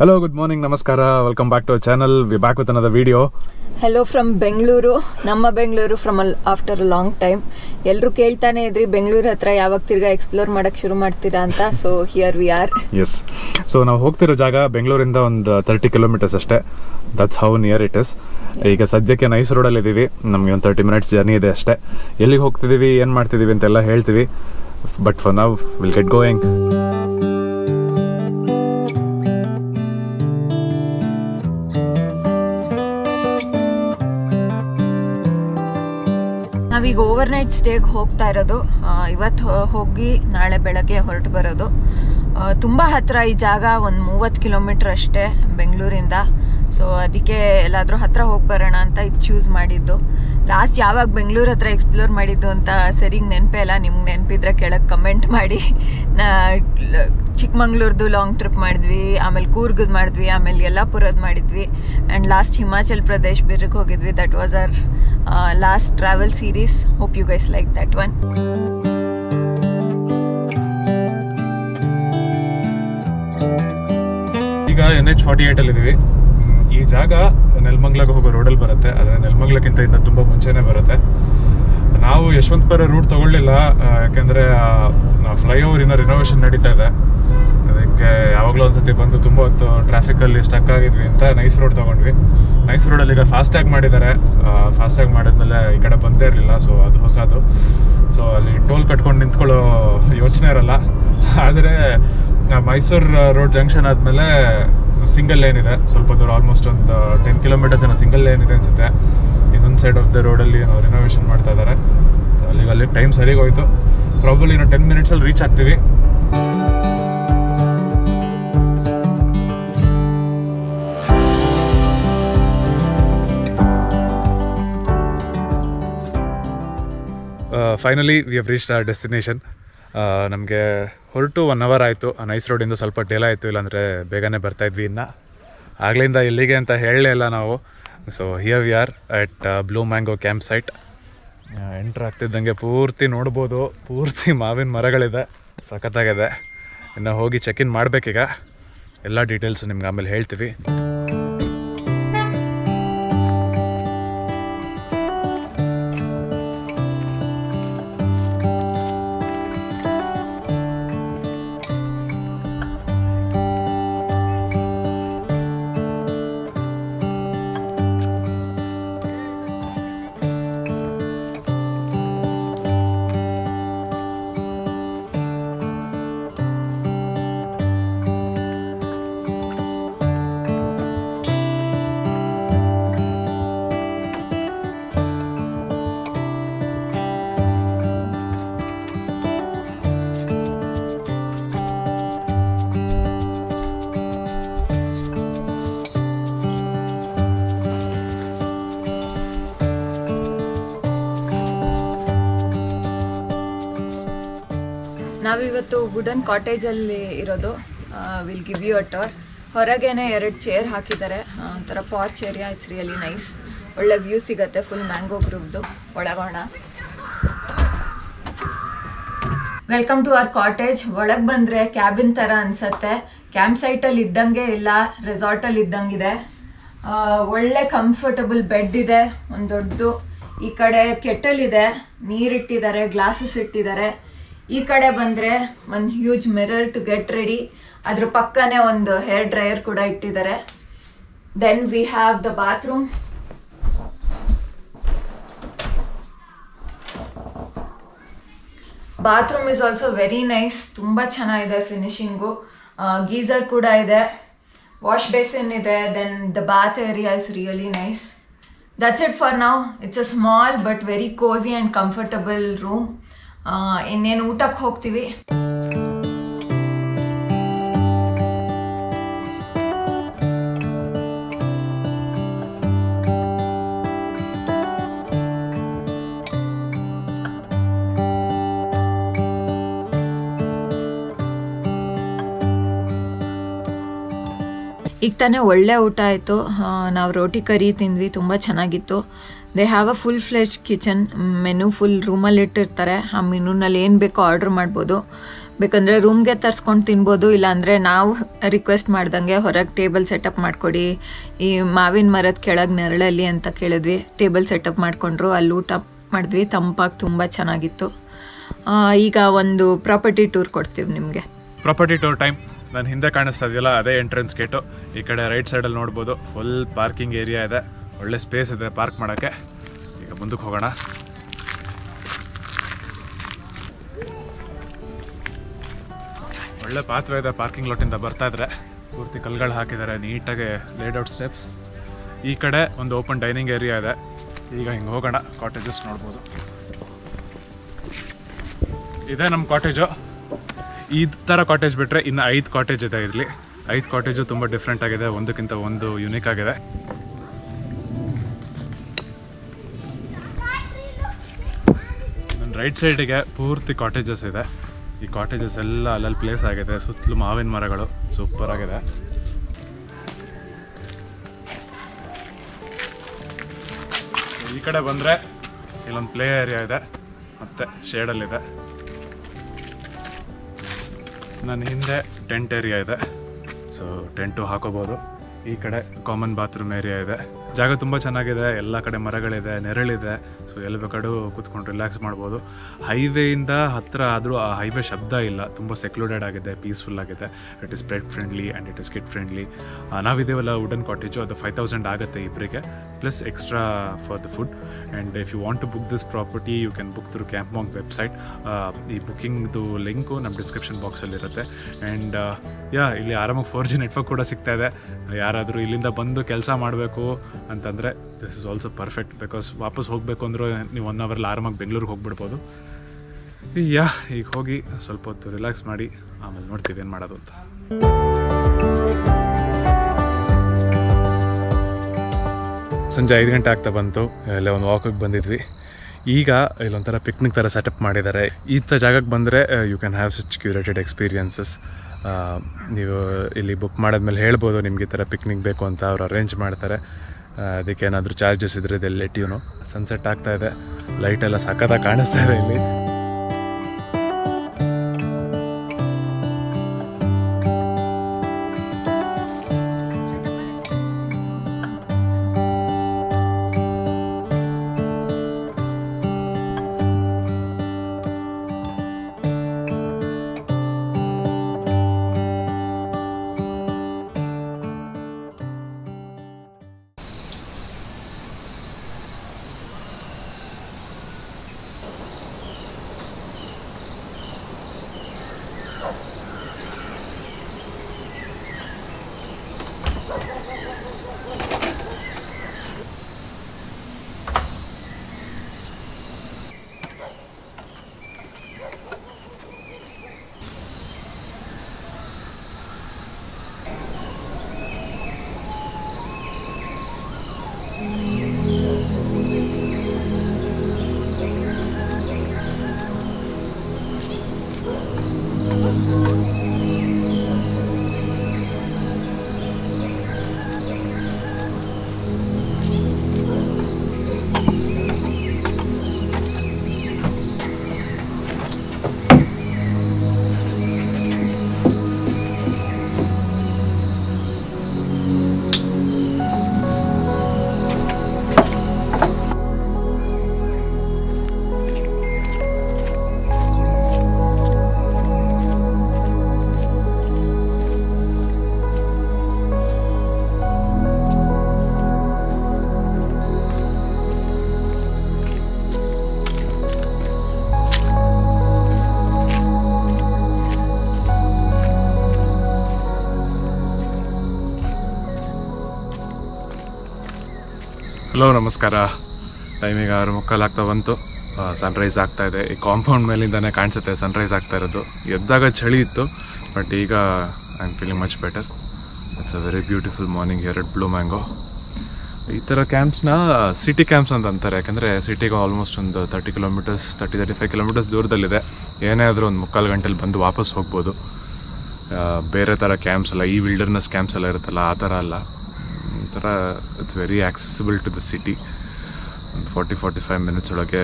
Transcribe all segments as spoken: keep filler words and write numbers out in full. Hello, good morning, namaskara, welcome back to our channel. We're back with another video. Hello from Bengaluru. Namma Bengaluru from a, after a long time. Ellaru keltane idri Bengaluru hatra yavag tirga explore madak shuru martira anta. So here we are. Yes. So now hogtiro jaga Bengaluru inda ond thirty kilometers ashte. That's how near it is. Iga sadyake nice road alli idivi. Namge ond thirty minutes journey ide ashte. Ellige hogtidivi yen martidivi antella heltivi. But for now we'll get going. ನಾವೀಗ overnight ಸ್ಟೇಗೆ ಹೋಗ್ತಾ ಇರೋದು. ಇವತ್ತು ಹೋಗಿ ನಾಳೆ ಬೆಳಗ್ಗೆ ಹೊರಟು ಬರೋದು. ತುಂಬ ಹತ್ತಿರ ಈ ಜಾಗ, ಒಂದು ಮೂವತ್ತು ಕಿಲೋಮೀಟ್ರ್ ಅಷ್ಟೇ ಬೆಂಗಳೂರಿಂದ. ಸೊ ಅದಕ್ಕೆ ಎಲ್ಲಾದರೂ ಹತ್ತಿರ ಹೋಗಿ ಬರೋಣ ಅಂತ ಇದು ಚೂಸ್ ಮಾಡಿದ್ದು. ಲಾಸ್ಟ್ ಯಾವಾಗ ಬೆಂಗಳೂರು ಹತ್ರ ಎಕ್ಸ್ಪ್ಲೋರ್ ಮಾಡಿದ್ದು ಅಂತ ಸರಿಗೆ ನೆನಪೇ ಇಲ್ಲ. ನಿಮ್ಗೆ ನೆನಪಿದ್ರೆ ಕೆಳಗೆ ಕಮೆಂಟ್ ಮಾಡಿ. ನಾ ಚಿಕ್ಕಮಂಗ್ಳೂರ್ದು ಲಾಂಗ್ ಟ್ರಿಪ್ ಮಾಡಿದ್ವಿ, ಆಮೇಲೆ ಕೂರ್ಗದು ಮಾಡಿದ್ವಿ, ಆಮೇಲೆ ಯಲ್ಲಾಪುರದ್ದು ಮಾಡಿದ್ವಿ, ಆ್ಯಂಡ್ ಲಾಸ್ಟ್ ಹಿಮಾಚಲ್ ಪ್ರದೇಶ್ ಬಿರ್ಗೆ ಹೋಗಿದ್ವಿ. That was our last travel series. Hope you guys like that one. ಈಗ ಎನ್ ಎಚ್ ಫೋರ್ಟಿ ಏಟ್ ಅಲ್ಲಿ ಇದ್ದೀವಿ. ಈ ಜಾಗ ನೆಲಮಂಗ್ಲಕ್ಕೆ ಹೋಗೋ ರೋಡಲ್ಲಿ ಬರುತ್ತೆ, ಆದರೆ ನೆಲಮಂಗ್ಲಕ್ಕಿಂತ ಇನ್ನ ತುಂಬ ಮುಂಚೆನೇ ಬರುತ್ತೆ. ನಾವು ಯಶವಂತಪುರ ರೂಟ್ ತಗೊಳ್ಳಿಲ್ಲ, ಯಾಕೆಂದರೆ ಫ್ಲೈಓವರ್ ಇನ್ನೂ ರಿನೋವೇಷನ್ ನಡೀತಾ ಇದೆ. ಅದಕ್ಕೆ ಯಾವಾಗಲೂ ಒಂದ್ಸತಿ ಬಂದು ತುಂಬ ಹೊತ್ತು ಟ್ರಾಫಿಕಲ್ಲಿ ಸ್ಟಕ್ ಆಗಿದ್ವಿ ಅಂತ ನೈಸ್ ರೋಡ್ ತೊಗೊಂಡ್ವಿ. ನೈಸ್ ರೋಡಲ್ಲಿ ಈಗ ಫಾಸ್ಟ್ಯಾಗ್ ಮಾಡಿದ್ದಾರೆ. ಫಾಸ್ಟ್ಯಾಗ್ ಮಾಡಿದ್ಮೇಲೆ ಈ ಕಡೆ ಬಂದೇ ಇರಲಿಲ್ಲ, ಸೊ ಅದು ಹೊಸದು. ಸೊ ಅಲ್ಲಿ ಟೋಲ್ ಕಟ್ಕೊಂಡು ನಿಂತ್ಕೊಳ್ಳೋ ಯೋಚನೆ ಇರಲ್ಲ. ಆದರೆ ಮೈಸೂರು ರೋಡ್ ಜಂಕ್ಷನ್ ಆದಮೇಲೆ ಸಿಂಗಲ್ ಲೇನ್ ಇದೆ ಸ್ವಲ್ಪ ದೂರ, ಆಲ್ಮೋಸ್ಟ್ ಒಂದು ಟೆನ್ ಕಿಲೋಮೀಟರ್ಸ್ ಏನೋ ಸಿಂಗಲ್ ಲೇನ್ ಇದೆ ಅನಿಸುತ್ತೆ. ಇನ್ನೊಂದು ಸೈಡ್ ಆಫ್ ದ ರೋಡಲ್ಲಿ ನಾವು ರಿನೋವೇಷನ್ ಮಾಡ್ತಾ ಇದ್ದಾರೆ. ಸೊ ಅಲ್ಲಿಗೆ ಅಲ್ಲಿ ಟೈಮ್ ಸರಿಗೆ ಹೋಯಿತು. ಪ್ರಾಬಬ್ಲಿ ಇನ್ನೂ ಟೆನ್ ಮಿನಿಟ್ಸಲ್ಲಿ ರೀಚ್ ಆಗ್ತೀವಿ. Finally we have reached our destination. ನಮಗೆ ಹೊರಟು ಒನ್ ಅವರ್ ಆಯಿತು. ನೈಸ್ ರೋಡಿಂದ ಸ್ವಲ್ಪ ಡೇಲ್ ಆಯಿತು, ಇಲ್ಲಾಂದರೆ ಬೇಗನೆ ಬರ್ತಾಯಿದ್ವಿ. ಇನ್ನು ಆಗ್ಲಿಂದ ಎಲ್ಲಿಗೆ ಅಂತ ಹೇಳಲೇ ಇಲ್ಲ ನಾವು. So here we are at blue mango camp site. Entry ಆಗ್ತಿದ್ದಂಗೆ ಪೂರ್ತಿ ನೋಡ್ಬೋದು, ಪೂರ್ತಿ ಮಾವಿನ ಮರಗಳಿದೆ, ಸಖತ್ತಾಗಿದೆ. ಇನ್ನು ಹೋಗಿ ಚೆಕ್ ಇನ್ ಮಾಡಬೇಕೀಗ. ಎಲ್ಲ ಡೀಟೇಲ್ಸು ನಿಮ್ಗೆ ಆಮೇಲೆ ಹೇಳ್ತೀವಿ. ನಾವಿವತ್ತು ವುಡನ್ ಕಾಟೇಜಲ್ಲಿ ಇರೋದು. Will give you a tour. ಹೊರಗೇನೆ ಎರಡು ಚೇರ್ ಹಾಕಿದ್ದಾರೆ, ಒಂಥರ porch area. It's really nice. ಒಳ್ಳೆ ವ್ಯೂ ಸಿಗುತ್ತೆ ಫುಲ್ ಮ್ಯಾಂಗೋ ಗ್ರೂಪ್ದು. ಒಳಗೋಣ. Welcome to our cottage. ಒಳಗೆ ಬಂದರೆ ಕ್ಯಾಬಿನ್ ಥರ ಅನಿಸುತ್ತೆ. ಕ್ಯಾಂಪ್ ಸೈಟಲ್ಲಿ ಇದ್ದಂಗೆ ಇಲ್ಲ, ರೆಸಾರ್ಟಲ್ಲಿ ಇದ್ದಂಗಿದೆ. ಒಳ್ಳೆ ಕಂಫರ್ಟಬಲ್ ಬೆಡ್ ಇದೆ, ಒಂದು ದೊಡ್ಡದು. ಈ ಕಡೆ ಕೆಟಲ್ ಇದೆ, ನೀರಿಟ್ಟಿದ್ದಾರೆ, ಗ್ಲಾಸಸ್ ಇಟ್ಟಿದ್ದಾರೆ. ಈ ಕಡೆ ಬಂದರೆ ಒಂದು huge mirror to get ready. ಅದ್ರ ಪಕ್ಕನೇ ಒಂದು ಹೇರ್ ಡ್ರೈಯರ್ ಕೂಡ ಇಟ್ಟಿದ್ದಾರೆ. Then we have the bathroom. Bathroom is also very nice. ತುಂಬ ಚೆನ್ನಾಗಿದೆ ಫಿನಿಶಿಂಗು. ಗೀಸರ್ ಕೂಡ ಇದೆ, ವಾಶ್ ಬೇಸಿನ್ ಇದೆ. Then the bath area is really nice. That's it for now. It's a small but very cosy and comfortable room. ಇನ್ನೇನು ಊಟಕ್ಕೆ ಹೋಗ್ತೀವಿ. ಈಗ ತಾನೇ ಒಳ್ಳೆ ಊಟ ಆಯಿತು. ನಾವು ರೋಟಿ ಕರಿ ತಿಂದ್ವಿ, ತುಂಬ ಚೆನ್ನಾಗಿತ್ತು. They have a full flesh kitchen. Menu full ರೂಮಲ್ಲಿ ಇಟ್ಟಿರ್ತಾರೆ. ಆ ಮೆನುನಲ್ಲಿ ಏನು ಬೇಕೋ ಆರ್ಡ್ರ್ ಮಾಡ್ಬೋದು. ಬೇಕಂದರೆ ರೂಮ್ಗೆ ತರಿಸ್ಕೊಂಡು ತಿನ್ಬೋದು, ಇಲ್ಲಾಂದರೆ ನಾವು ರಿಕ್ವೆಸ್ಟ್ ಮಾಡ್ದಂಗೆ ಹೊರಗೆ ಟೇಬಲ್ ಸೆಟಪ್ ಮಾಡಿಕೊಡಿ ಈ ಮಾವಿನ ಮರದ ಕೆಳಗೆ ನೆರಳಲ್ಲಿ ಅಂತ ಕೇಳಿದ್ವಿ. ಟೇಬಲ್ ಸೆಟಪ್ ಮಾಡಿಕೊಂಡ್ರು, ಅಲ್ಲಿ ಊಟ ಮಾಡಿದ್ವಿ, ತಂಪಾಗಿ ತುಂಬ ಚೆನ್ನಾಗಿತ್ತು. ಈಗ ಒಂದು ಪ್ರಾಪರ್ಟಿ ಟೂರ್ ಕೊಡ್ತೀವಿ ನಿಮಗೆ. Property tour time. ನಾನು ಹಿಂದೆ ಕಾಣಿಸ್ತಾ ಇದೆಯಲ್ಲ ಅದೇ ಎಂಟ್ರೆನ್ಸ್ ಗೇಟು, ಈ ಕಡೆ ರೈಟ್ ಸೈಡಲ್ಲಿ ನೋಡ್ಬೋದು. ಫುಲ್ ಪಾರ್ಕಿಂಗ್ ಏರಿಯಾ ಇದೆ, ಒಳ್ಳೆ ಸ್ಪೇಸ್ ಇದೆ ಪಾರ್ಕ್ ಮಾಡೋಕ್ಕೆ. ಈಗ ಮುಂದಕ್ಕೆ ಹೋಗೋಣ. ಒಳ್ಳೆ ಪಾತ್ವೆ ಇದೆ ಪಾರ್ಕಿಂಗ್ ಲಾಟಿಂದ ಬರ್ತಾ ಇದ್ರೆ, ಪೂರ್ತಿ ಕಲ್ಗಳು ಹಾಕಿದ್ದಾರೆ ನೀಟಾಗಿ, ಲೇಡ್ಔಟ್ ಸ್ಟೆಪ್ಸ್. ಈ ಕಡೆ ಒಂದು ಓಪನ್ ಡೈನಿಂಗ್ ಏರಿಯಾ ಇದೆ. ಈಗ ಹಿಂಗೆ ಹೋಗೋಣ, ಕಾಟೇಜಸ್ ನೋಡ್ಬೋದು. ಇದೇ ನಮ್ಮ ಕಾಟೇಜು. ಈ ಥರ ಕಾಟೇಜ್ ಬಿಟ್ಟರೆ ಇನ್ನು ಐದು ಕಾಟೇಜ್ ಇದೆ ಇಲ್ಲಿ. ಐದು ಕಾಟೇಜು ತುಂಬ ಡಿಫ್ರೆಂಟ್ ಆಗಿದೆ, ಒಂದಕ್ಕಿಂತ ಒಂದು ಯುನೀಕ್ ಆಗಿದೆ. ನನ್ನ ರೈಟ್ ಸೈಡಿಗೆ ಪೂರ್ತಿ ಕಾಟೇಜಸ್ ಇದೆ. ಈ ಕಾಟೇಜಸ್ ಎಲ್ಲ ಅಲ್ಲಲ್ಲಿ ಪ್ಲೇಸ್ ಆಗಿದೆ, ಸುತ್ತಲೂ ಮಾವಿನ ಮರಗಳು, ಸೂಪರ್ ಆಗಿದೆ. ಈ ಕಡೆ ಬಂದರೆ ಇಲ್ಲೊಂದು ಪ್ಲೇ ಏರಿಯಾ ಇದೆ, ಮತ್ತೆ ಶೇಡಲ್ಲಿದೆ. ನನ್ನ ಹಿಂದೆ ಟೆಂಟ್ ಏರಿಯಾ ಇದೆ, ಸೊ ಟೆಂಟು ಹಾಕೋಬೋದು. ಈ ಕಡೆ ಕಾಮನ್ ಬಾತ್ರೂಮ್ ಏರಿಯಾ ಇದೆ. ಜಾಗ ತುಂಬ ಚೆನ್ನಾಗಿದೆ, ಎಲ್ಲ ಕಡೆ ಮರಗಳಿದೆ, ನೆರಳಿದೆ. ಸೊ ಎಲ್ಲಿ ಬೇಕಾದ್ರೂ ಕೂತ್ಕೊಂಡು ರಿಲ್ಯಾಕ್ಸ್ ಮಾಡ್ಬೋದು. ಹೈವೇಯಿಂದ ಹತ್ತಿರ ಆದರೂ ಆ ಹೈವೇ ಶಬ್ದ ಇಲ್ಲ, ತುಂಬ ಸೆಕ್ಲೂಡೆಡ್ ಆಗಿದೆ, ಪೀಸ್ಫುಲ್ ಆಗಿದೆ. It is pet friendly and it is kid friendly. ನಾವಿದ್ದೇವಲ್ಲ ವುಡನ್ ಕಾಟೇಜು, ಅದು ಫೈವ್ ತೌಸಂಡ್ ಆಗುತ್ತೆ ಇಬ್ಬರಿಗೆ, plus extra for the food. And if you want to book this property you can book through Campmonk website. ಈ ಬುಕ್ಕಿಂಗ್ದು link ನಮ್ಮ description ಬಾಕ್ಸಲ್ಲಿರುತ್ತೆ. And yeah ಇಲ್ಲಿ ಆರಾಮಾಗಿ ಫೋರ್ ಜಿ ನೆಟ್ವರ್ಕ್ ಕೂಡ ಸಿಗ್ತಾ ಇದೆ. ಯಾರಾದರೂ ಇಲ್ಲಿಂದ ಬಂದು ಕೆಲಸ ಮಾಡಬೇಕು ಅಂತಂದರೆ this is also perfect, because ವಾಪಸ್ ಹೋಗಬೇಕು ಅಂದರೂ ನೀವು ಒನ್ ಅವರಲ್ಲಿ ಆರಾಮಾಗಿ ಬೆಂಗಳೂರಿಗೆ ಹೋಗ್ಬಿಡ್ಬೋದು. ಯಾ ಈಗ ಹೋಗಿ ಸ್ವಲ್ಪ ಹೊತ್ತು ರಿಲ್ಯಾಕ್ಸ್ ಮಾಡಿ ಆಮೇಲೆ ನೋಡ್ತೀವಿ ಏನು ಮಾಡೋದು ಅಂತ. ಸಂಜೆ ಐದು ಗಂಟೆ ಆಗ್ತಾ ಬಂತು, ಎಲ್ಲ ಒಂದು ವಾಕಿಗೆ ಬಂದಿದ್ವಿ. ಈಗ ಇಲ್ಲೊಂಥರ ಪಿಕ್ನಿಕ್ ಥರ ಸೆಟಪ್ ಮಾಡಿದ್ದಾರೆ. ಈ ಥರ ಜಾಗಕ್ಕೆ ಬಂದರೆ you can have such curated experiences. ನೀವು ಇಲ್ಲಿ ಬುಕ್ ಮಾಡಿದ್ಮೇಲೆ ಹೇಳ್ಬೋದು ನಿಮ್ಗೆ ಈ ಥರ ಪಿಕ್ನಿಕ್ ಬೇಕು ಅಂತ, ಅವರು ಅರೇಂಜ್ ಮಾಡ್ತಾರೆ. ಅದಕ್ಕೆ ಏನಾದರೂ ಚಾರ್ಜಸ್ ಇದ್ದರೆ ಇದೆಲ್ಲ ಟ್ಯೂನು. ಸನ್ಸೆಟ್ ಆಗ್ತಾ ಇದೆ, ಲೈಟೆಲ್ಲ ಸಖತ್ತಾಗಿ ಕಾಣಿಸ್ತಾ ಇದೆ ಇಲ್ಲಿ. ಹಲೋ ನಮಸ್ಕಾರ. ಟೈಮಿಗೆ ಆರು ಮುಕ್ಕಾಲು ಆಗ್ತಾ ಬಂತು, ಸನ್ರೈಸ್ ಆಗ್ತಾ ಇದೆ. ಈ ಕಾಂಪೌಂಡ್ ಮೇಲಿಂದನೇ ಕಾಣಿಸುತ್ತೆ ಸನ್ರೈಸ್ ಆಗ್ತಾ ಇರೋದು. ಎದ್ದಾಗ ಚಳಿ ಇತ್ತು, ಬಟ್ ಈಗ I am feeling much better. It's a very beautiful morning here at blue mango. ಈ ಥರ ಕ್ಯಾಂಪ್ಸ್ನ ಸಿಟಿ ಕ್ಯಾಂಪ್ಸ್ ಅಂತ ಅಂತಾರೆ, ಯಾಕೆಂದರೆ ಸಿಟಿಗೆ ಆಲ್ಮೋಸ್ಟ್ ಒಂದು thirty kilometres thirty thirty five kilometres ದೂರದಲ್ಲಿದೆ. ಏನೇ ಆದರೂ ಒಂದು ಮುಕ್ಕಾಲು ಗಂಟೆಲಿ ಬಂದು ವಾಪಸ್ ಹೋಗ್ಬೋದು. ಬೇರೆ ಥರ ಕ್ಯಾಂಪ್ಸ್ ಅಲ್ಲ, ಈ ವಿಲ್ಡರ್ನೆಸ್ ಕ್ಯಾಂಪ್ಸ್ ಎಲ್ಲ ಇರುತ್ತಲ್ಲ ಆ ಥರ ಅಲ್ಲ. ಒಂಥರ it's very accessible to the city. ಒಂದು ಫಾರ್ಟಿ ಫಾರ್ಟಿ ಫೈವ್ ಮಿನಿಟ್ಸ್ ಒಳಗೆ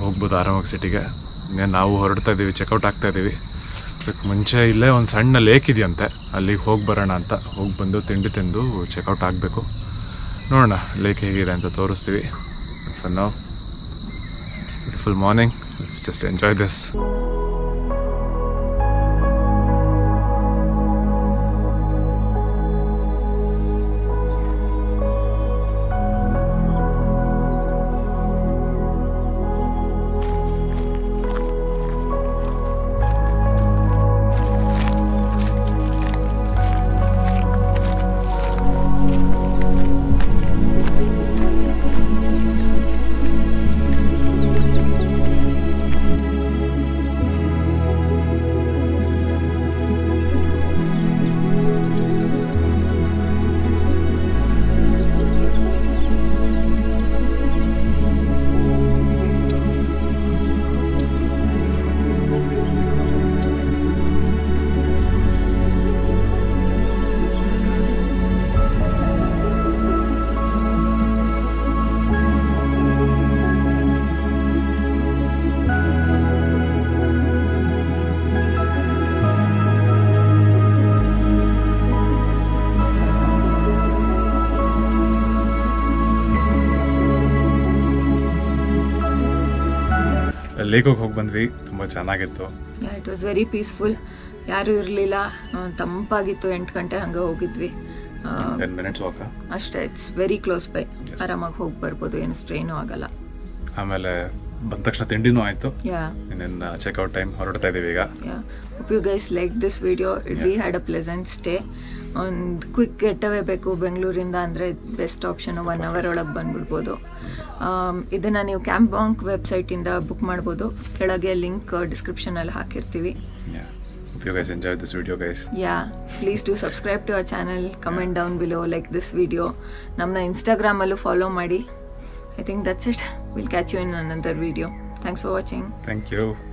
ಹೋಗ್ಬೋದು ಆರಾಮಾಗಿ ಸಿಟಿಗೆ. ಇನ್ನೇ ನಾವು ಹೊರಡ್ತಾ ಇದ್ದೀವಿ, ಚೆಕ್ಔಟ್ ಆಗ್ತಾ ಇದ್ದೀವಿ. ಅದಕ್ಕೆ ಮುಂಚೆ ಇಲ್ಲೇ ಒಂದು ಸಣ್ಣ ಲೇಕ್ ಇದೆಯಂತೆ, ಅಲ್ಲಿಗೆ ಹೋಗಿ ಬರೋಣ ಅಂತ ಹೋಗಿ ಬಂದು ತಿಂಡಿ ತಿಂದು ಚೆಕ್ಔಟ್ ಆಗಬೇಕು. ನೋಡೋಣ ಲೇಕ್ ಹೇಗಿದೆ ಅಂತ ತೋರಿಸ್ತೀವಿ. For now beautiful morning, let's just enjoy this. ಲೇಕೋಗಿ ಹೋಗಿ ಬಂದ್ವಿ, ತುಂಬ ಚೆನ್ನಾಗಿತ್ತು. ಇಟ್ ವಾಸ್ ವೆರಿ ಪೀಸ್ಫುಲ್, ಯಾರೂ ಇರಲಿಲ್ಲ, ತಂಪಾಗಿತ್ತು. ಎಂಟು ಗಂಟೆ ಹಂಗೆ ಹೋಗಿದ್ವಿ, ಟೆನ್ ಮಿನಿಟ್ಸ್ ವಾಕ್ ಅಷ್ಟೇ. ಇಟ್ಸ್ ವೆರಿ ಕ್ಲೋಸ್ ಬೈ, ಆರಾಮಾಗಿ ಹೋಗಿ ಬರ್ಬೋದು, ಏನು ಸ್ಟ್ರೈನು ಆಗಲ್ಲ. ಆಮೇಲೆ ಬಂದ ತಕ್ಷಣ ತಿಂಡಿನೂ ಆಯಿತು. ಇನ್ನೇನು ಚೆಕ್ಔಟ್ ಟೈಮ್, ಹೊರಡ್ತಾ ಇದ್ದೀವಿ ಈಗ. If you guys like this video, we had a pleasant stay. ಒಂದು ಕ್ವಿಕ್ ಗೆಟ್ಟವೇ ಬೇಕು ಬೆಂಗಳೂರಿಂದ ಅಂದರೆ ಬೆಸ್ಟ್ ಆಪ್ಷನು, ಒನ್ ಅವರ್ ಒಳಗೆ ಬಂದ್ಬಿಡ್ಬೋದು. ಇದನ್ನು ನೀವು ಕ್ಯಾಂಪ್ಮಾಂಕ್ ವೆಬ್ಸೈಟಿಂದ ಬುಕ್ ಮಾಡ್ಬೋದು, ಕೆಳಗೆ ಲಿಂಕ್ ಡಿಸ್ಕ್ರಿಪ್ಷನಲ್ಲಿ ಹಾಕಿರ್ತೀವಿ. If you guys enjoyed this video, guys, yeah, please do subscribe to our channel, comment down below, like this video, namna Instagram allu follow ಮಾಡಿ. I think that's it. We'll catch you in another video. Thanks for watching. Thank you.